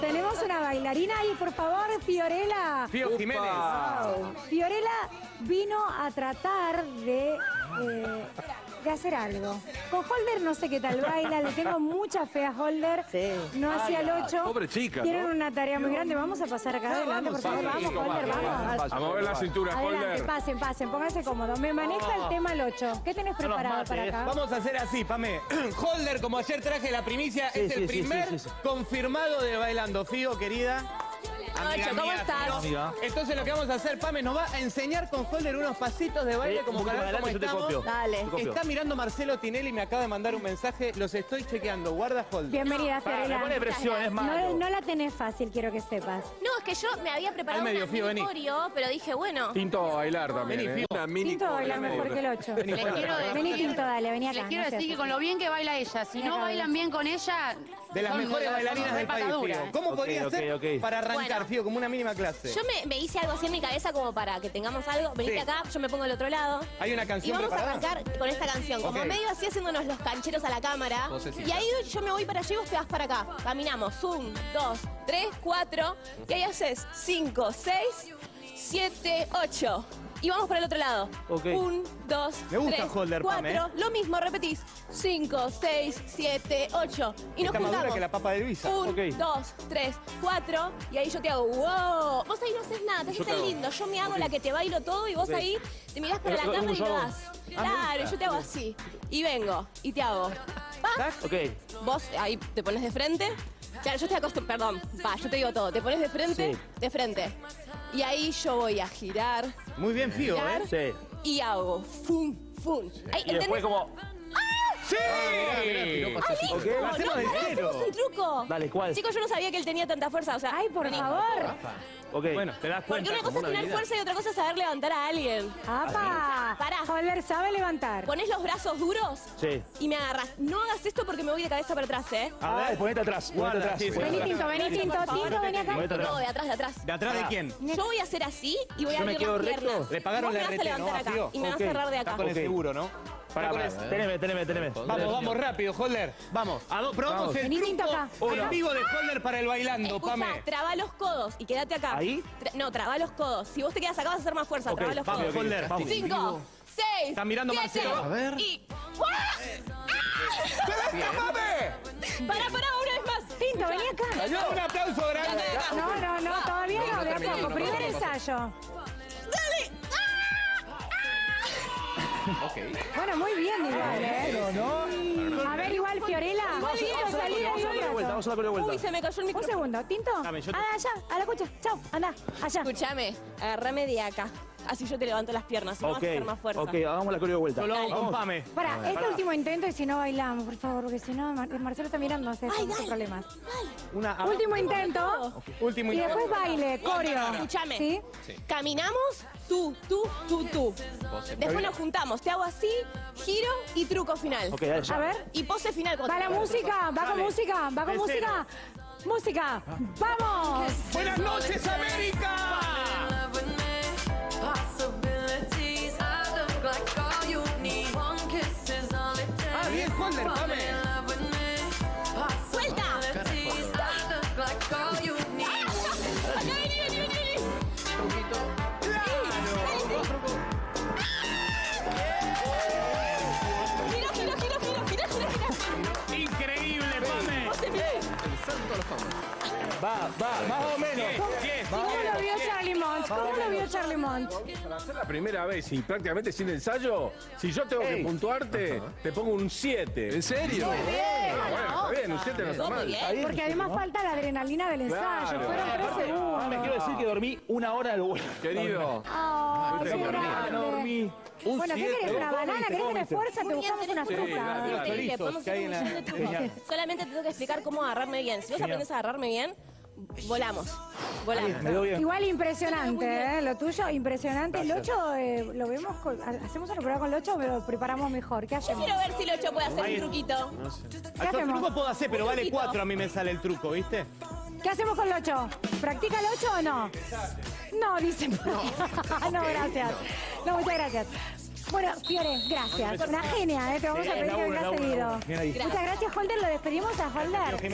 Tenemos una bailarina ahí, por favor, Fiorella. Fio Giménez. Wow. Fiorella vino a tratar de hacer algo. Con Holder no sé qué tal baila, le tengo mucha fe a Holder. Sí. No hacia el 8. Pobre chica. Tienen una tarea muy grande. Vamos a pasar acá adelante, por favor. Vamos, Holder, vamos. A mover la cintura, Holder. Adelante, pasen, pasen, pónganse cómodos. Me maneja el tema el 8. ¿Qué tenés preparado para acá? Vamos a hacer así, Pame. Holder, como ayer traje la primicia, es el primer confirmado de Bailando. Fío, querida. Amiga, ¿cómo estás? Fío. Entonces lo que vamos a hacer, Pame, nos va a enseñar con Holder unos pasitos de baile como canal, como estamos. Dale. Está mirando Marcelo Tinelli, me acaba de mandar un mensaje, los estoy chequeando, guarda Holder. Bienvenida, Fiorella. Me pone presión, es malo. No la tenés fácil, quiero que sepas. No, es que yo me había preparado un coreo, pero dije, bueno... Tinto a bailar también, vení, Tinto a bailar mejor que el 8. Vení, Tinto, dale, vení acá. Les quiero decir que con lo bien que baila ella, si no bailan bien con ella... De las mejores bailarinas del país, Fío. ¿Cómo podría ser para arrancar, Fío, como una mínima clase? Yo me hice algo así en mi cabeza como para que tengamos algo. Venite acá, yo me pongo del otro lado. Hay una canción y vamos a arrancar con esta canción. Como medio así haciéndonos los cancheros a la cámara. Y ahí yo me voy para allá y vos te vas para acá. Caminamos. 1, 2, 3, 4. Y ahí haces 5, 6, 7, 8. Y vamos para el otro lado. 1, 2, 3, 4. Lo mismo, repetís. 5, 6, 7, 8. Y nos juntamos. Está más dura que la papa de Luisa. 1, 2, 3, 4. Y ahí yo te hago, wow. Vos ahí no haces nada, te haces lindo. Yo me hago la que te bailo todo y vos ahí te mirás para la cámara y te vas. Claro, yo te hago así. Y vengo y te hago. Vos ahí te pones de frente. Claro, yo te acostumbro, perdón, yo te digo todo. Te pones de frente, de frente. Y ahí yo voy a girar. Muy bien, Fío, ¿eh? Sí. Y hago fum, fum. Ahí, y después como... ¡Ah! ¡Sí! ¡Hacemos de cero! ¡Hacemos un truco! Dale, ¿cuál? Chicos, yo no sabía que él tenía tanta fuerza, o sea... ¡Ay, por favor! Bueno, te das cuenta. Porque una cosa es tener fuerza y otra cosa es saber levantar a alguien. ¡Apa! Pará. Holder sabe levantar. Ponés los brazos duros y me agarras. No hagas esto porque me voy de cabeza para atrás, ¿eh? A ver, ponete atrás, ponete atrás. Vení, Tinto, vení, Tinto, vení acá. No, de atrás, de atrás. ¿De atrás de quién? Yo voy a hacer así y voy a abrir las piernas. Le pagaron la RT, ¿no? Y me va a cerrar de acá. Está con el seguro, ¿no? Teneme. Vamos rápido, Holder. Vamos. Probamos el truco en vivo de Holder para el bailando, Pame. Traba los codos y quédate acá. ¿Ahí? No, traba los codos. Si vos te quedas acá vas a hacer más fuerza. Traba los codos. Vamos, Holder. 5, 6. Está mirando Marcelo. A ver. Y... ¡Celeste, Pame! Pará, una vez más. Tinto, vení acá. Un aplauso grande. No, todavía no, de a poco. Primer ensayo. Bueno, muy bien igual, ¿no? A ver, igual, Fiorella. Vamos a darle vuelta. Uy, se me cayó el micrófono. Un segundo, Tinto. Allá, a la cucha. Chau, andá, allá. Escuchame, agarrame de acá. Así yo te levanto las piernas, no vas a hacer más fuerza. Ok, hagamos la coreo de vuelta. Vamos, Pame. Pará, este último intento y si no bailamos, por favor, porque si no, Marcelo está mirando, hace problemas. Último intento. Último intento. Y después baile, coreo. Escuchame. Caminamos, tú. Después nos juntamos. Te hago así, giro y truco final. A ver. Y pose final. Va la música, va con música. Música, vamos. Buenas noches, América. Bien, Holder, Pame. ¡Suelta! ¡Ah! ¡Vení! ¡Claro! ¡Giro! ¡Increíble, Pame! Va, más o menos. ¿Cómo lo vio Charly Montt? Para hacer la primera vez y prácticamente sin ensayo, si yo tengo que puntuarte, te pongo un 7. ¿En serio? Muy bien. Bueno, está bien, un 7 no está mal. Porque además falta la adrenalina del ensayo. Fueron 3 segundos. Me quiero decir que dormí 1 hora de vuelo. Querido. No dormí. Bueno, ¿qué querés? ¿Una banana? ¿Querés tener fuerza? Te buscamos una fruta. Solamente te tengo que explicar cómo agarrarme bien. Si vos aprendés a agarrarme bien, volamos. Igual impresionante, lo tuyo, impresionante. Gracias. El 8 lo vemos, hacemos una prueba con el 8, pero preparamos mejor. ¿Qué hacemos? Yo quiero ver si el 8 puede hacer un truquito. No sé. Yo el truco puedo hacer, pero vale 4 a mí me sale el truco, ¿viste? ¿Qué hacemos con el 8? ¿Practica el 8 o no? No, dicen. No, gracias. No, muchas gracias. Bueno, Fiore, gracias. Una genia, te vamos a pedir que vengas seguido. Muchas gracias, Holder. Lo despedimos a Holder.